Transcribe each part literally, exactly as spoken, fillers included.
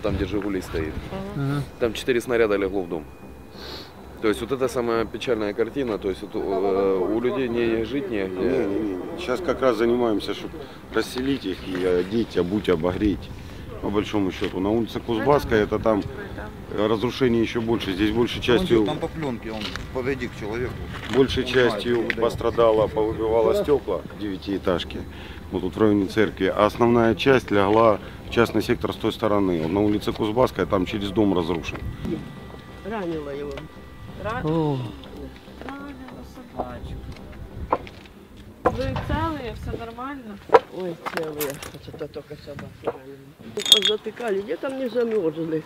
вот там, где Жигули стоит. Угу. Там четыре снаряда легло в дом. То есть вот это самая печальная картина, то есть вот, э, у людей не жить негде. Не, не, не. Сейчас как раз занимаемся, чтобы расселить их и одеть, обуть, обогреть. По большому счету. На улице Кузбасска это там разрушение еще больше. Здесь большей частью... Там по пленке, он подойди к человеку. Большей частью пострадала, повыбивала стекла девятиэтажки. Вот тут в районе церкви. А основная часть легла в частный сектор с той стороны. На улице Кузбасска там через дом разрушен. Ранила его. Ранила собачку. Вы целые, все нормально? Ой, целые. Это только собаки ранили. Затыкали, где там не замерзли.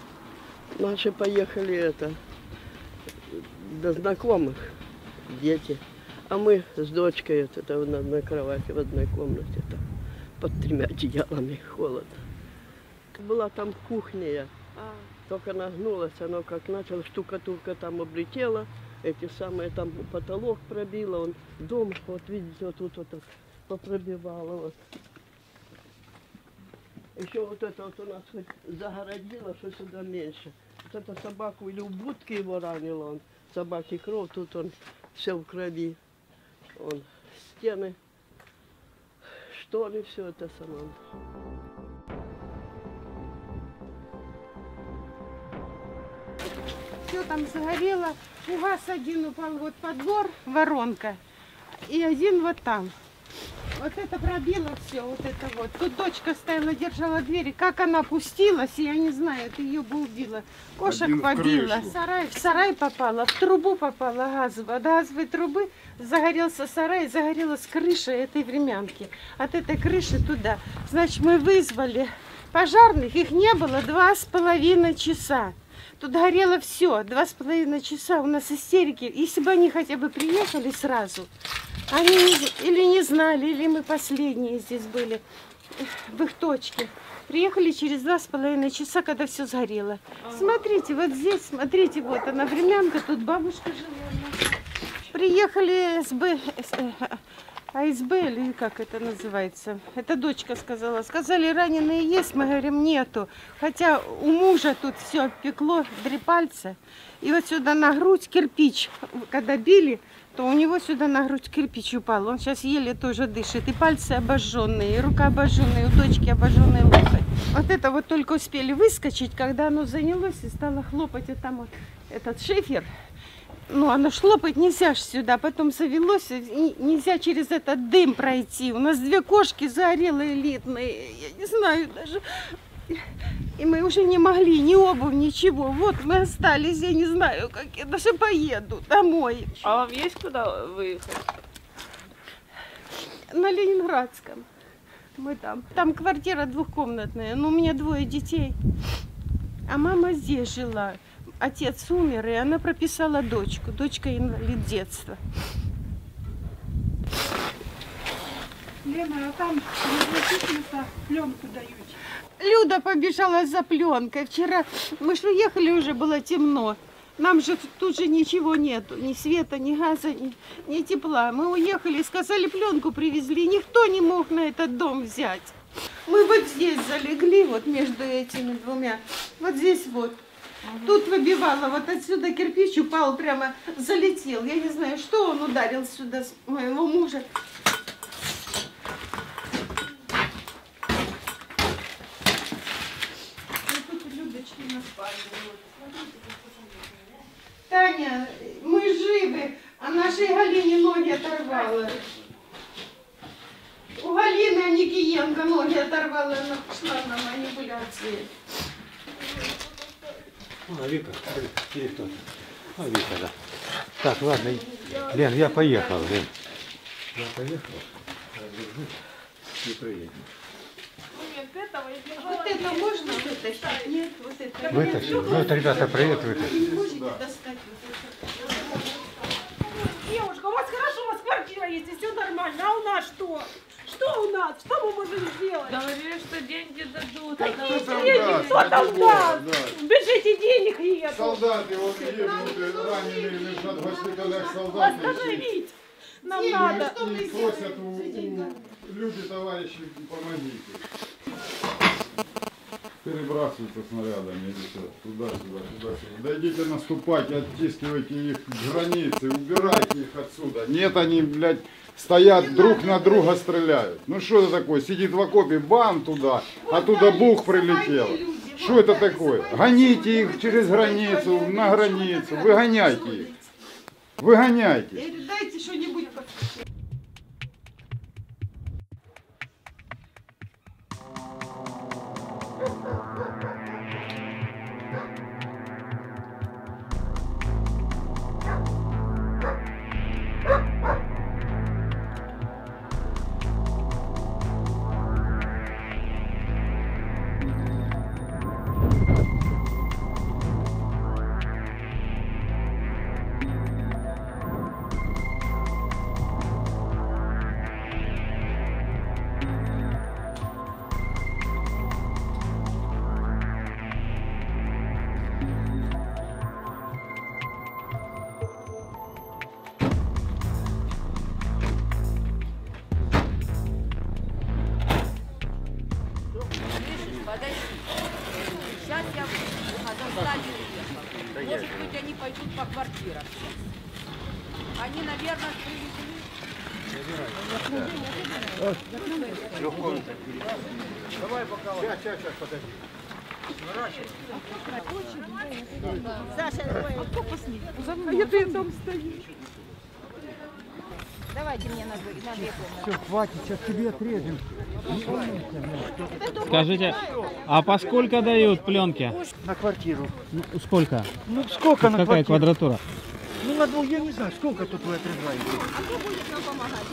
Наши поехали это до знакомых, дети. А мы с дочкой это, это, на одной кровати, в одной комнате, там, под тремя одеялами, холодно. Была там кухня, только нагнулась, оно как начало, штукатурка там облетела. Эти самые, там потолок пробило, он дом, вот видите, вот тут вот, вот попробивало. Вот. Еще вот это вот у нас хоть загородило, что сюда меньше. Вот это собаку или в будке его ранило, он, собаки кровь, тут он все в крови. Он, стены, шторы, все это самое. Все там загорело. У вас один упал вот под двор, воронка, и один вот там. Вот это пробило все, вот это вот. Тут дочка стояла, держала двери. Как она пустилась, я не знаю, это ее бы убило. Кошек один побило, в сарай, в сарай попала, в трубу попала газовая. От газовой трубы загорелся сарай, загорелась крыша этой времянки. От этой крыши туда. Значит, мы вызвали пожарных, их не было два с половиной часа. Тут горело все, два с половиной часа, у нас истерики. Если бы они хотя бы приехали сразу, они не, или не знали, или мы последние здесь были, в их точке. Приехали через два с половиной часа, когда все сгорело. Смотрите, вот здесь, смотрите, вот она времянка, тут бабушка жила. Приехали СБ, АСБ, или как это называется, это дочка сказала. Сказали, раненые есть, мы говорим, нету. Хотя у мужа тут все пекло, три пальца. И вот сюда на грудь кирпич, когда били, то у него сюда на грудь кирпич упал. Он сейчас еле тоже дышит. И пальцы обожженные, и рука обожженная, и у дочки обожженный локоть. Вот это вот только успели выскочить, когда оно занялось и стало хлопать. И там вот этот шифер. Ну, оно шлопать нельзя ж сюда, потом завелось, нельзя через этот дым пройти. У нас две кошки загорелые элитные, я не знаю даже. И мы уже не могли, ни обувь, ничего. Вот мы остались, я не знаю, как я даже поеду домой. А вам есть куда выехать? На Ленинградском. Мы там. Там квартира двухкомнатная, но у меня двое детей. А мама здесь жила. Отец умер, и она прописала дочку. Дочка инвалид детства. Лена, а там разрешительница пленку дают. Люда побежала за пленкой. Вчера мы же уехали, уже было темно. Нам же тут же ничего нету. Ни света, ни газа, ни, ни тепла. Мы уехали, сказали, пленку привезли. Никто не мог на этот дом взять. Мы вот здесь залегли, вот между этими двумя. Вот здесь вот. Тут выбивала, вот отсюда кирпич упал, прямо залетел. Я не знаю, что он ударил сюда с моего мужа. Таня, мы живы, а нашей Галине ноги оторвала. У Галины Аникиенко ноги оторвала, она пошла на манипуляции. А, Вика, или кто-то. А, Вика, да. Так, ладно, Лен, я поехал, Лен. Я поехал. Не проедем. Вот это можно вытащить? Нет, вот это. Вытащить. Ну, это, ребята, привет, вытащить. Вы можете достать вот это. Девушка, у вас хорошо, у вас квартира есть, и все нормально. А у нас что? Что у нас? Что мы можем сделать? Говорили, что деньги дадут. Какие деньги? Кто там даст? Бежите, денег нет. Солдаты вот едут, раненые лежат в госпиталях солдаты. Остановить! Нам деньги надо. И просят у, у люди, товарищи, помогите. перебрасываются снарядами, туда-сюда, туда-сюда. Дойдите, наступайте, оттискивайте их границы, убирайте их отсюда. Нет, они, блядь, стоят друг на друга, стреляют. Ну что это такое? Сидит в окопе, бам, туда, оттуда бух прилетел. Что это такое? Гоните их через границу, на границу, выгоняйте их. Выгоняйте. Дайте что-нибудь. Сейчас тебе отрежем. Скажите, а по сколько дают пленки? На квартиру. Ну, сколько? Ну сколько на Какая квартиру? Квадратура? Ну на двух я не знаю, сколько тут вы отрезаете. А кто будет нам помогать?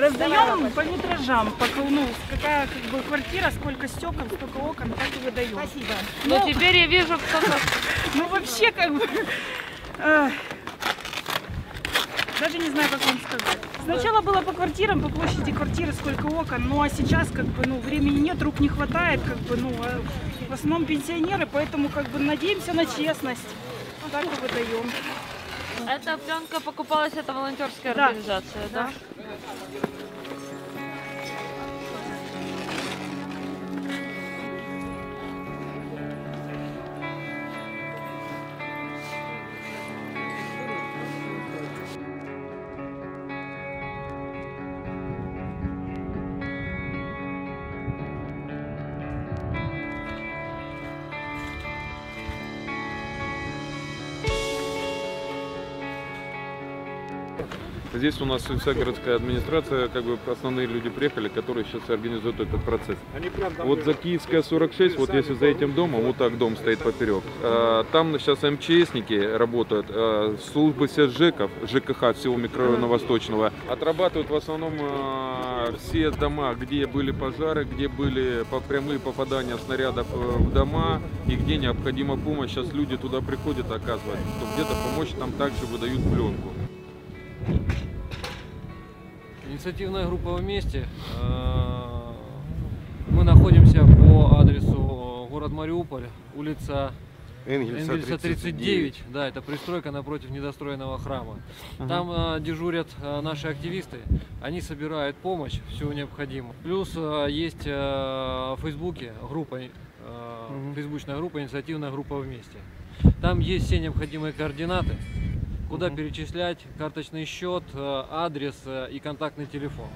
Раздаем по метражам, по, ну, какая как бы, квартира, сколько стекол, сколько окон, так и выдаем. Спасибо. Но ну, теперь я вижу, кто-то... Ну вообще как бы... Даже не знаю, как вам сказать. Сначала было по квартирам, по площади квартиры, сколько окон, ну а сейчас как бы ну времени нет, рук не хватает, как бы ну в основном пенсионеры, поэтому как бы надеемся на честность. Так и выдаем. Эта пленка покупалась, это волонтерская да. организация, да? да? Здесь у нас вся городская администрация, как бы основные люди приехали, которые сейчас организуют этот процесс. Вот за Киевская сорок шесть, вот если за этим домом, вот так дом стоит поперек. Там сейчас МЧСники работают, службы СЖЭков, ЖКХ всего микрорайона Восточного, отрабатывают в основном все дома, где были пожары, где были прямые попадания снарядов в дома и где необходима помощь. Сейчас люди туда приходят, оказывают, чтобы где-то помочь, там также выдают пленку. Инициативная группа «Вместе». Мы находимся по адресу город Мариуполь, улица Энгельса, Энгельса тридцать девять. Да, это пристройка напротив недостроенного храма. Ага. Там дежурят наши активисты, они собирают помощь, все необходимое. Плюс есть в Фейсбуке группа, фейсбучная группа «Инициативная группа «Вместе». Там есть все необходимые координаты. Куда перечислять, карточный счет, адрес и контактный телефон.